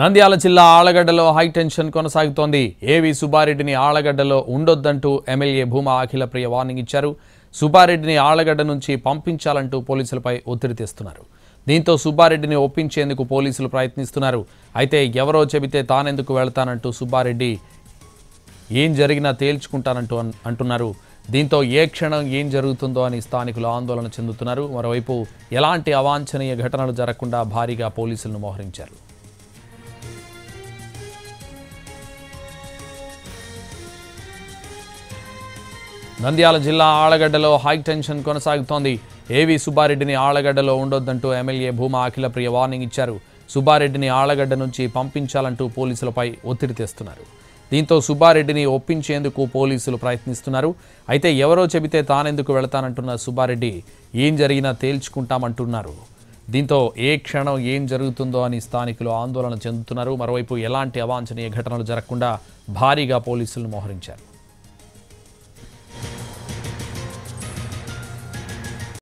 Nandyala Chilla Allagaddalo high tension కొనసాగుతోంది. A.V. Subba Reddini Allagaddalo ఉండొద్దంటూ MLA Bhuma Akhila Priya warning ఇచ్చారు. Subba Reddini Allagaddalo నుంచి పంపించాలంటూ పోలీసులపై ఒత్తిడి తెస్తున్నారు. దీంతో Subba Reddini ఒప్పించేందుకు పోలీసులు ప్రయత్నిస్తున్నారు. అయితే ఎవరో చెబితే తానెందుకు వెళ్తానంటూ Subba Reddy ఏం జరిగినా తేల్చుకుంటానంటూ అంటున్నారు. దీంతో ఏ క్షణం ఏం జరుగుతుందో అని స్థానికులు ఆందోళన చెందుతున్నారు. మరోవైపు ఎలాంటి అవాంఛనీయ ఘటనలు జరగకుండా భారీగా పోలీసులను మోహరించారు. Nandyala Jilla Allagaddalo high tension కొనసాగుతోంది. A.V. Subba Reddini Allagaddalo ఉండొద్దంటూ MLA Bhuma Akhila Priya warning ఇచ్చారు. Subba Reddini Allagadda నుంచి పంపించాలంటూ పోలీసులపై ఒత్తిడి తెస్తున్నారు. దీంతో Subba Reddini ఒప్పించేందుకు పోలీసులు ప్రయత్నిస్తున్నారు. అయితే ఎవరో చెబితే తానెందుకు వెళ్తానంటున్న Subba Reddy ఏం జరిగినా తేల్చుకుంటామంటున్నారు. దీంతో ఏ క్షణం ఏం జరుగుతుందో అని స్థానికులు ఆందోళన చెందుతున్నారు. మరోవైపు ఎలాంటి అవాంఛనీయ ఘటనలు జరగకుండా భారీగా పోలీసులను మోహరించారు.